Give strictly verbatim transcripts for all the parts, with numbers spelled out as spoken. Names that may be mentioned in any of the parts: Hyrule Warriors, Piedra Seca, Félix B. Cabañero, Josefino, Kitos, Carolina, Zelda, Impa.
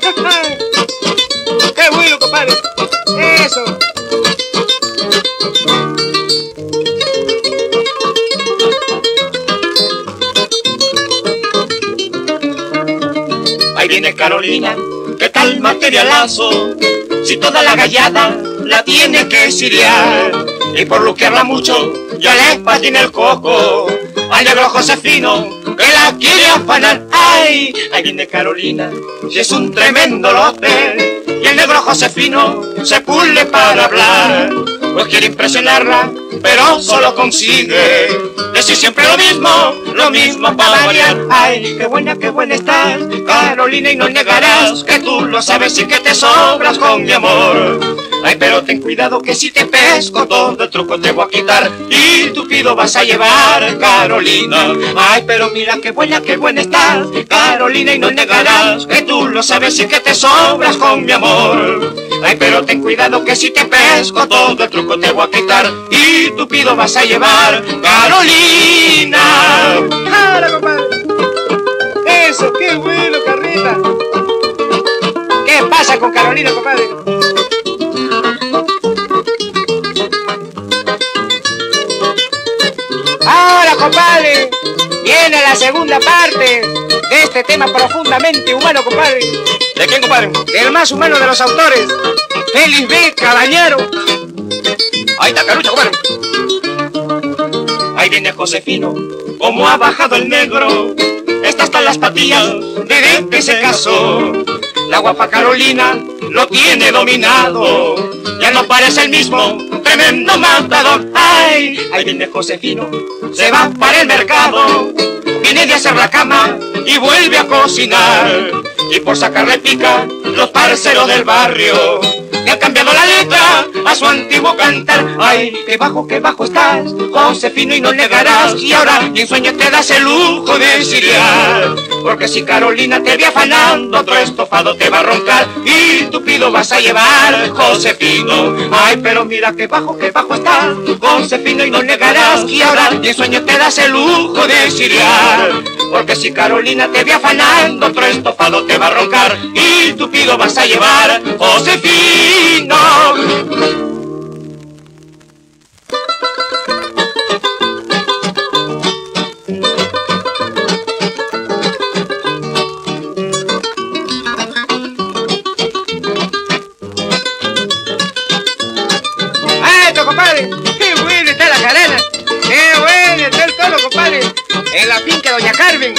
¡Qué bueno, compadre! ¡Eso! Ahí viene Carolina, ¿qué tal materialazo? Si toda la gallada la tiene que siriar. Y por lo que habla mucho, ya le patina el coco al negro Josefino, que la quiere afanar. ¡Ay! Ahí viene Carolina, si es un tremendo lote, y el negro Josefino se pule para hablar, pues quiere impresionarla, pero solo consigue decir siempre lo mismo, lo mismo para variar. ¡Ay! ¡Qué buena, qué buena estás, Carolina! Y no negarás que tú lo sabes y que te sobras con mi amor. Ay, pero ten cuidado que si te pesco todo el truco te voy a quitar y tu pido vas a llevar, Carolina. Ay, pero mira qué buena, qué buena estás, Carolina, y no negarás que tú lo sabes y que te sobras con mi amor. Ay, pero ten cuidado que si te pesco todo el truco te voy a quitar y tu pido vas a llevar, Carolina. ¡Jala, compadre! ¡Eso, qué bueno, Carlita! ¿Qué pasa con Carolina, compadre? Ahora, compadre, viene la segunda parte de este tema profundamente humano, compadre. ¿De quién, compadre? Del más humano de los autores, Félix B. Cabañero. Ahí está Carucha, compadre. Ahí viene Josefino, como ha bajado el negro. Estas están las patillas desde que se casó. La guapa Carolina lo tiene dominado, ya no parece el mismo tremendo matador. ¡Ay! Ahí viene Josefino, se va para el mercado, viene de hacer la cama y vuelve a cocinar. Y por sacarle pica, los parceros del barrio que han cambiado la letra a su antiguo cantar. ¡Ay! ¡Qué bajo, qué bajo estás, Josefino! Y no negarás, y ahora ni en sueño te das el lujo de siriar, porque si Carolina te ve afanando otro estofado te va a roncar y tu pido vas a llevar, Josefino. Ay, pero mira qué bajo, qué bajo estás, Josefino, y no negarás, y ahora ni en sueño te das el lujo de siriar, porque si Carolina te ve afanando otro estofado te va a roncar y tu pido vas a llevar, Josefino. En la finca doña Carmen.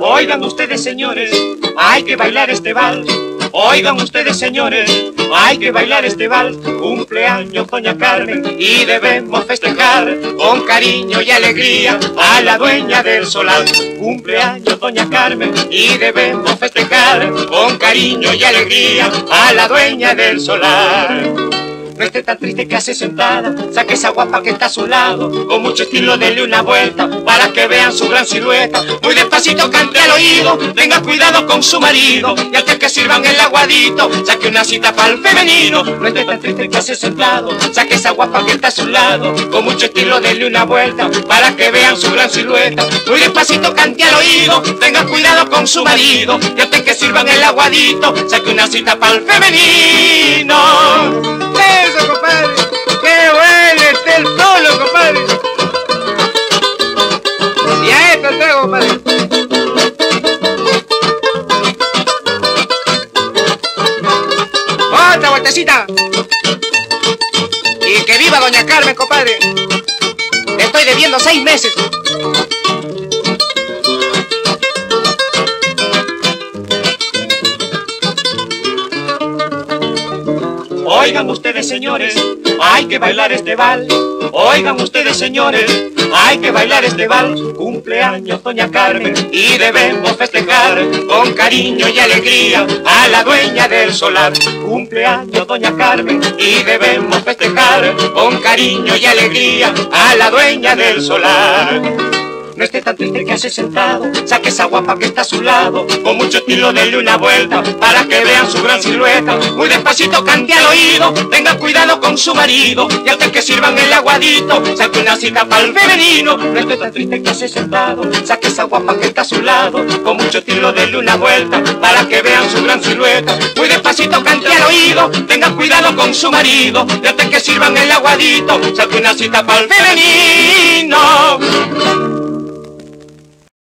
Oigan ustedes, señores, hay que bailar este vals. Oigan ustedes, señores, hay que bailar este vals. Cumpleaños doña Carmen y debemos festejar con cariño y alegría a la dueña del solar. Cumpleaños doña Carmen y debemos festejar con cariño y alegría a la dueña del solar. No esté tan triste que hace sentada, saque esa guapa que está a su lado, con mucho estilo denle una vuelta, para que vean su gran silueta. Muy despacito cante al oído, tenga cuidado con su marido, y antes que sirvan el aguadito, saque una cita para el femenino. No esté tan triste que hace sentado, saque esa guapa que está a su lado, con mucho estilo denle una vuelta, para que vean su gran silueta. Muy despacito cante al oído, tenga cuidado con su marido, y antes que sirvan el aguadito, saque una cita para el femenino. Eso, compadre, que bueno esté el tolo, compadre. Y a esto traigo, compadre. Otra vueltecita. Y que viva doña Carmen, compadre. Le estoy debiendo seis meses. Oigan ustedes, señores, hay que bailar este vals. Oigan ustedes, señores, hay que bailar este vals. Cumpleaños doña Carmen y debemos festejar con cariño y alegría a la dueña del solar. Cumpleaños doña Carmen y debemos festejar con cariño y alegría a la dueña del solar. no esté tan triste que hace sentado, saque esa guapa que está a su lado, con mucho estilo denle una vuelta, para que vean su gran silueta, muy despacito cante al oído, tenga cuidado con su marido, y antes que sirvan el aguadito, saque una cita para el femenino, no esté tan triste que hace sentado, saque esa guapa que está a su lado, con mucho estilo denle una vuelta, para que vean su gran silueta, muy despacito cante al oído, tenga cuidado con su marido, y antes que sirvan el aguadito, saque una cita para el femenino.